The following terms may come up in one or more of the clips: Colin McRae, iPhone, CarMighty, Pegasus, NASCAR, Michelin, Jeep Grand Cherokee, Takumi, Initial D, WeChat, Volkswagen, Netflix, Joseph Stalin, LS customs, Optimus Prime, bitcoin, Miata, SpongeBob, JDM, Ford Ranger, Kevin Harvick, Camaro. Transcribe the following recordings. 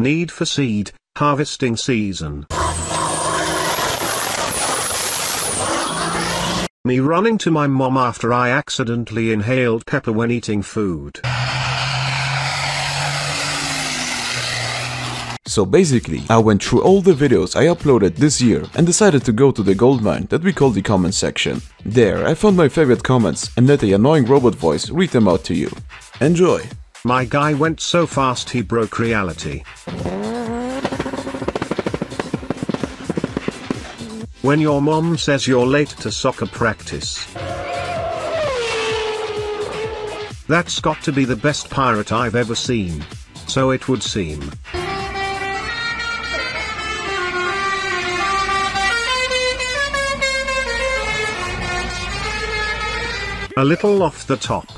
Need for seed harvesting season. Me running to my mom after I accidentally inhaled pepper when eating food. So basically, I went through all the videos I uploaded this year and decided to go to the goldmine that we call the comment section. There, I found my favorite comments and let the annoying robot voice read them out to you. Enjoy! My guy went so fast he broke reality. When your mom says you're late to soccer practice. That's got to be the best pirate I've ever seen. So it would seem. A little off the top.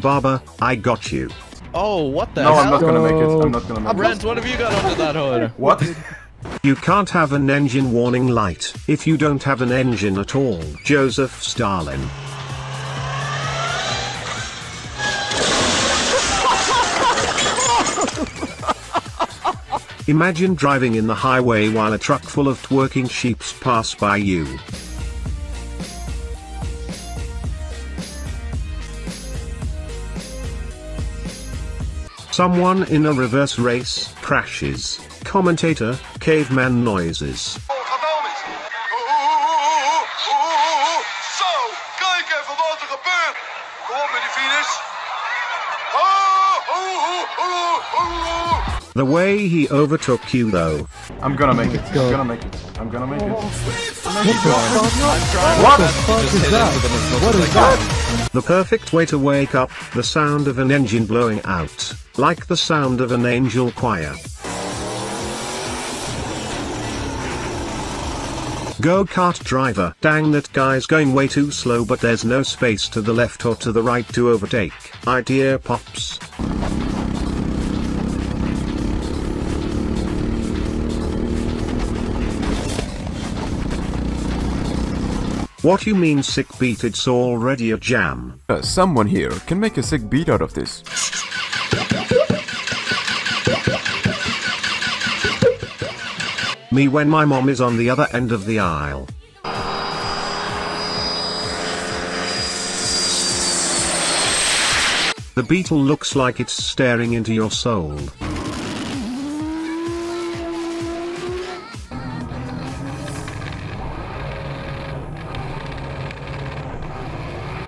Baba, I got you. Oh, what the hell? No, I'm not gonna make it. I'm not gonna make it. Brent, what have you got under that hood? What? You can't have an engine warning light if you don't have an engine at all. Joseph Stalin. Imagine driving in the highway while a truck full of twerking sheeps pass by you. Someone in a reverse race crashes. Commentator, caveman noises. The way he overtook you though. I'm gonna make it. I'm gonna make it. I'm gonna make it. What the fuck is that? What is that? The perfect way to wake up, the sound of an engine blowing out. Like the sound of an angel choir. Go-kart driver. Dang, that guy's going way too slow, but there's no space to the left or to the right to overtake. Idea pops. What you mean sick beat? It's already a jam. Someone here can make a sick beat out of this. Me when my mom is on the other end of the aisle. The beetle looks like it's staring into your soul.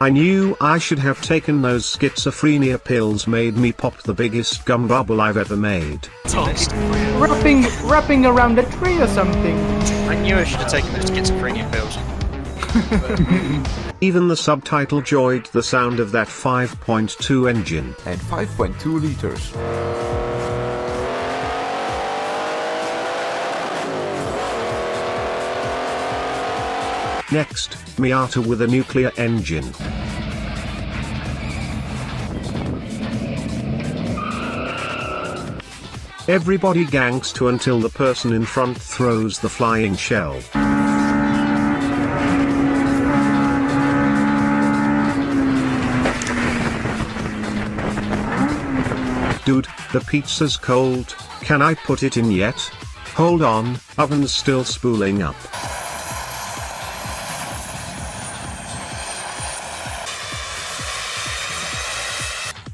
I knew I should have taken those schizophrenia pills. Made me pop the biggest gum bubble I've ever made. Wrapping around a tree or something. I knew I should have taken those schizophrenia pills. Even the subtitle joyed the sound of that 5.2 engine. And 5.2 liters. Next, Miata with a nuclear engine. Everybody gangs to until the person in front throws the flying shell. Dude, the pizza's cold, can I put it in yet? Hold on, oven's still spooling up.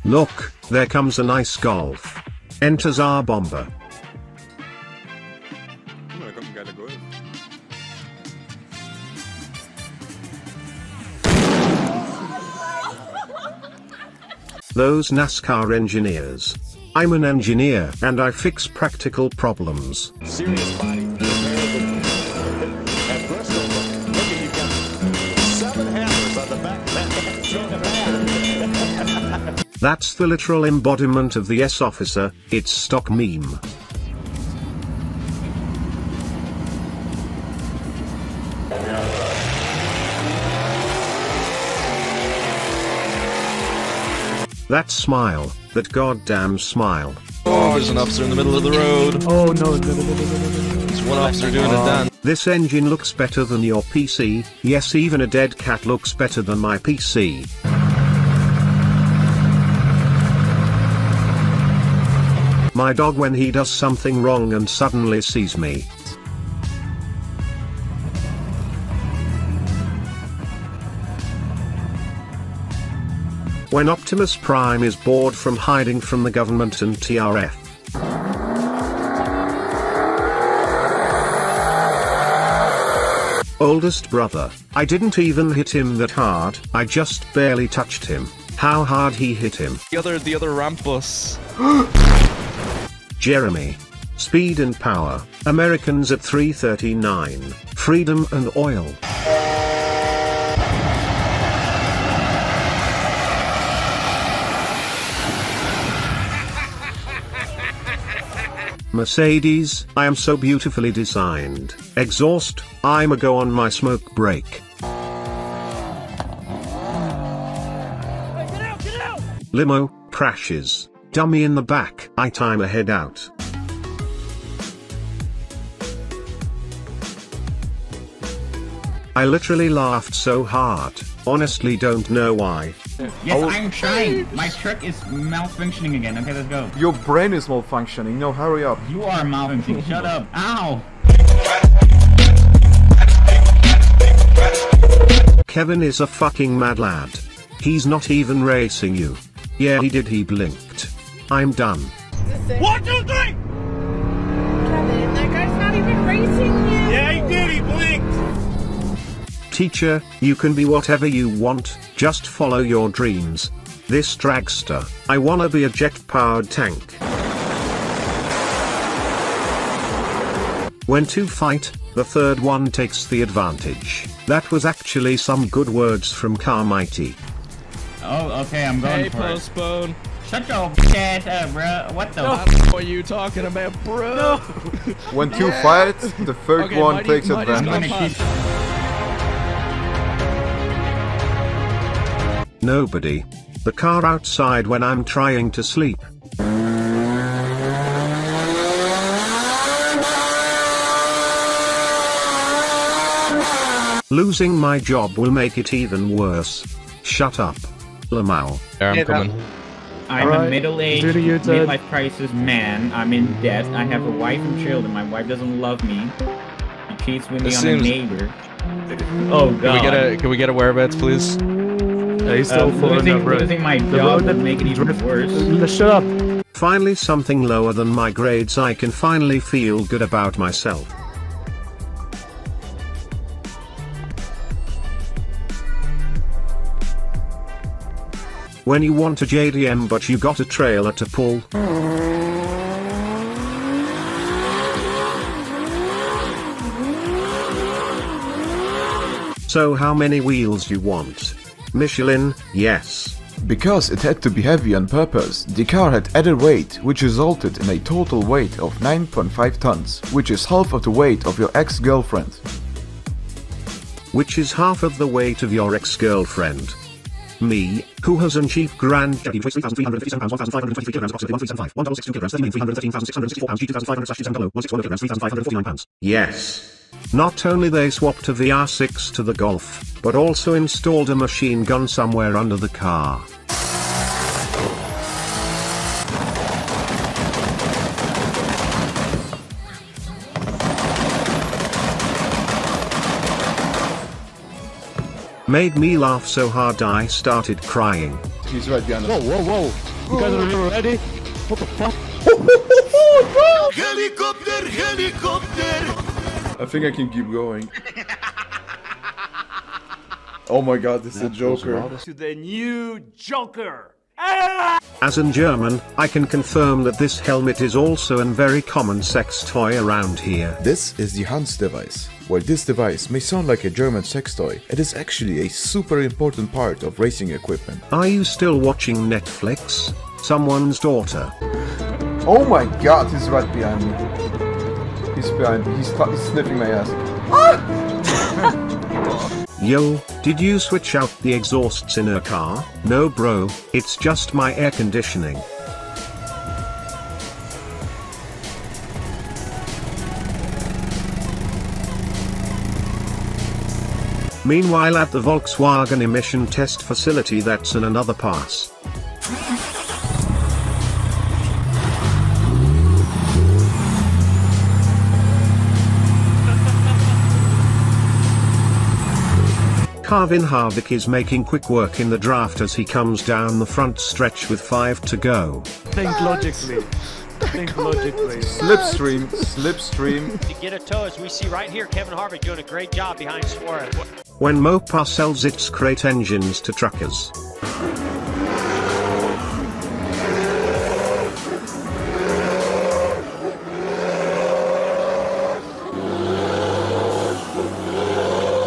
Look, there comes an ice golf. Enters our bomber. Those NASCAR engineers. I'm an engineer and I fix practical problems. Serious body. At Bristol, look at you got 7 hammers on the back. That's the literal embodiment of the S-officer, it's stock meme. That smile, that goddamn smile. Oh, there's an officer in the middle of the road. Oh no, there's one officer doing a dance. This engine looks better than your PC, yes, even a dead cat looks better than my PC. my dog when he does something wrong and suddenly sees me. When Optimus Prime is bored from hiding from the government and TRF. Oldest brother, I didn't even hit him that hard, I just barely touched him. How hard he hit him. The other ramp bus. Jeremy. Speed and power, Americans at 3:39, freedom and oil. Mercedes, I am so beautifully designed. Exhaust, I'm a go on my smoke break. Hey, get out, get out! Limo, crashes. Dummy in the back, I time a head out. I literally laughed so hard, honestly don't know why. Yes, oh. I'm trying. My truck is malfunctioning again. Okay, let's go. Your brain is malfunctioning. No, hurry up. You are malfunctioning. Shut up. Ow! Kevin is a fucking mad lad. He's not even racing you. Yeah, he did. He blinked. I'm done. What do you think? Kevin, that guy's not even racing you. Yeah, he did. He blinked. Teacher, you can be whatever you want, just follow your dreams. This dragster, I wanna be a jet-powered tank. When two fight, the third one takes the advantage. That was actually some good words from CarMighty. Oh, okay, I'm going for postpone. It. Shut your ass up, bro. What the fuck are you talking about, bro? No. When two fight, the third one takes advantage. Nobody. The car outside when I'm trying to sleep. Losing my job will make it even worse. Shut up. Lamau. Yeah, I'm coming. I'm a middle-aged, midlife crisis man. I'm in debt. I have a wife and children. My wife doesn't love me. She cheats with me on a neighbor. Oh, God. Can we get a whereabouts, please? Yeah, still losing my job would make it even worse. Shut up. Finally something lower than my grades. I can finally feel good about myself. When you want a JDM but you got a trailer to pull. So how many wheels you want? Michelin, yes. Because it had to be heavy on purpose, the car had added weight, which resulted in a total weight of 9.5 tons, which is half of the weight of your ex-girlfriend. Which is half of the weight of your ex-girlfriend. Me, who has a Jeep Grand Cherokee, weighs 3,357 pounds, 1,523 kilograms, box 1,375, 1,062 kilograms, 13,313,664 pounds, 2,500/27 below, 1,600 kilograms, 3,549 pounds. Yes. Not only they swapped a VR6 to the Golf, but also installed a machine gun somewhere under the car. Made me laugh so hard I started crying. He's right behind us. Whoa, whoa, whoa. You guys are ready? What the fuck? Helicopter, helicopter! I think I can keep going. Oh my god, this is a Joker. To the new Joker! As in German, I can confirm that this helmet is also a very common sex toy around here. This is the Hans device. While this device may sound like a German sex toy, it is actually a super important part of racing equipment. Are you still watching Netflix? Someone's daughter. Oh my god, he's right behind me. He's behind me. He's sniffing my ass. Ah! Yo, did you switch out the exhausts in her car? No bro, it's just my air conditioning. Meanwhile at the Volkswagen emission test facility, that's in another pass. Kevin Harvick is making quick work in the draft as he comes down the front stretch with 5 to go. Think logically. Think logically. Slipstream. Slipstream. To get a toe, as we see right here, Kevin Harvick doing a great job behind Suarez. When Mopar sells its crate engines to truckers.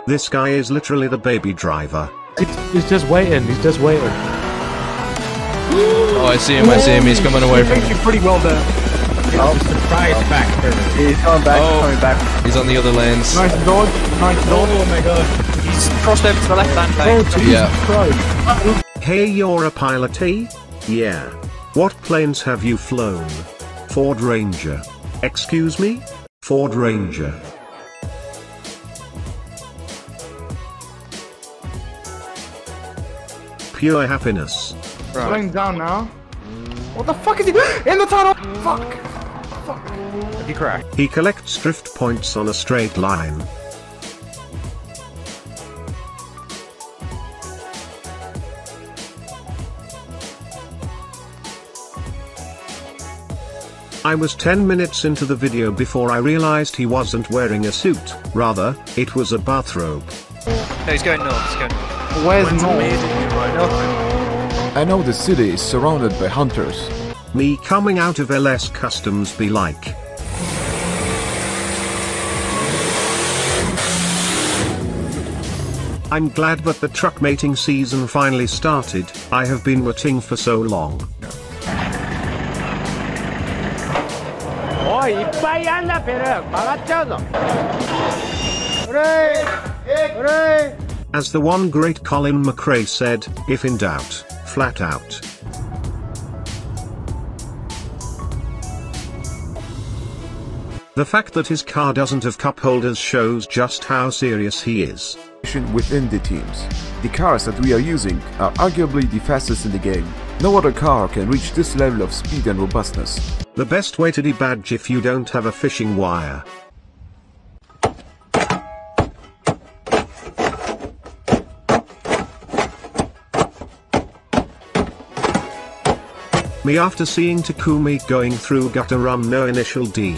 This guy is literally the baby driver. He's just waiting, he's just waiting. Oh, I see him, he's coming away from me. Pretty well there. Oh, surprise factor. He's coming back, oh, coming back. He's on the other lanes. Nice dodge, nice dodge. Oh my god. He's crossed over to the left-hand lane. Oh, yeah. Hey, you're a pilot-y? Yeah. What planes have you flown? Ford Ranger. Excuse me? Ford Ranger. Pure happiness. Right. Going down now. What the fuck is he in the tunnel? Fuck. Fuck. He crashed. He collects drift points on a straight line. I was 10 minutes into the video before I realized he wasn't wearing a suit. Rather, it was a bathrobe. No, he's going north. He's going north. Where's North? I know the city is surrounded by hunters. Me coming out of LS customs be like. I'm glad that the truck mating season finally started. I have been waiting for so long. Hooray! Hooray! As the one great Colin McRae said, if in doubt, flat out. The fact that his car doesn't have cup holders shows just how serious he is. Within the teams, the cars that we are using are arguably the fastest in the game. No other car can reach this level of speed and robustness. The best way to debadge if you don't have a fishing wire. Me after seeing Takumi going through gutter rum no Initial D.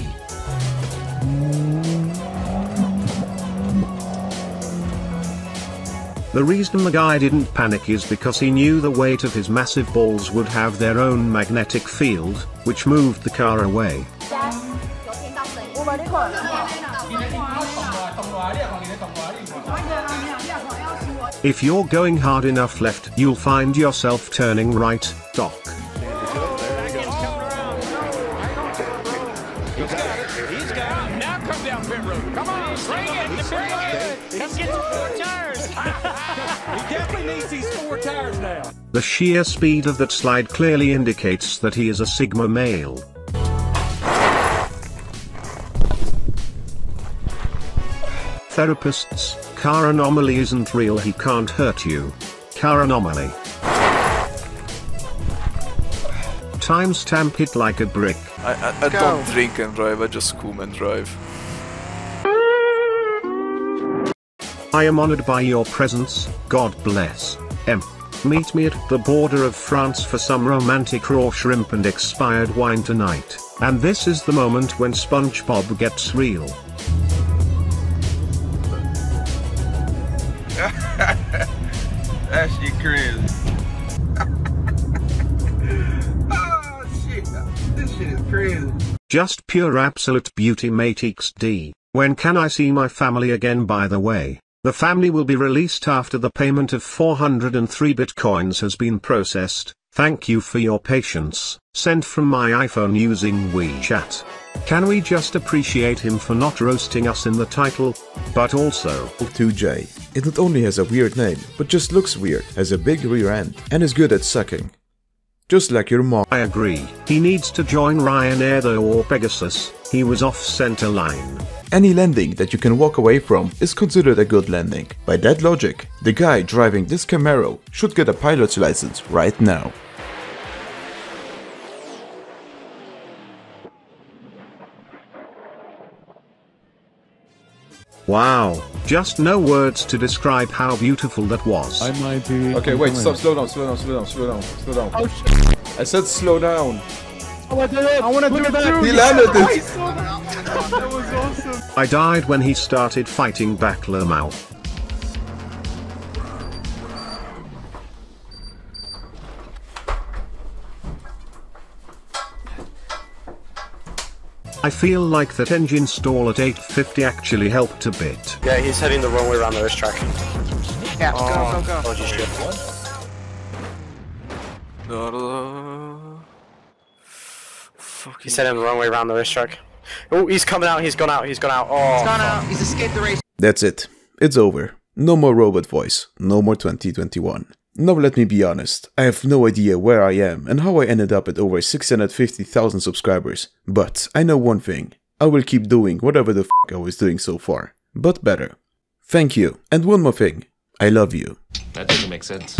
The reason the guy didn't panic is because he knew the weight of his massive balls would have their own magnetic field, which moved the car away. If you're going hard enough left, you'll find yourself turning right, Doc. The sheer speed of that slide clearly indicates that he is a Sigma male. Therapists, car anomaly isn't real, he can't hurt you. Car anomaly. Timestamp it like a brick. I don't drink and drive, I just come and drive. I am honored by your presence, God bless. Meet me at the border of France for some romantic raw shrimp and expired wine tonight, and this is the moment when SpongeBob gets real. That's your crazy. Oh shit, this shit is crazy. Just pure absolute beauty, mate. XD. When can I see my family again, by the way? The family will be released after the payment of 403 bitcoins has been processed. Thank you for your patience. Sent from my iPhone using WeChat. Can we just appreciate him for not roasting us in the title? But also... 2J. It not only has a weird name, but just looks weird, has a big rear end, and is good at sucking. Just like your mom. I agree. He needs to join Ryanair though, or Pegasus. He was off center line. Any landing that you can walk away from is considered a good landing. By that logic, the guy driving this Camaro should get a pilot's license right now. Wow, Just no words to describe how beautiful that was. I might be. Okay, wait, stop, slow down. Oh shit. I said slow down. I want to do it. He landed it. That was awesome. I died when he started fighting back Lermao. I feel like that engine stall at 850 actually helped a bit. Yeah, he's heading the wrong way around the racetrack. Yeah, go. Dodgy shit. What? Fuck. He's heading the wrong way around the racetrack. Oh, he's coming out, he's gone out. Oh, he's gone out, he's escaped the race. That's it. It's over. No more robot voice. No more 2021. Now let me be honest, I have no idea where I am and how I ended up at over 650,000 subscribers, but I know one thing, I will keep doing whatever the f*** I was doing so far, but better. Thank you, and one more thing, I love you. That doesn't make sense.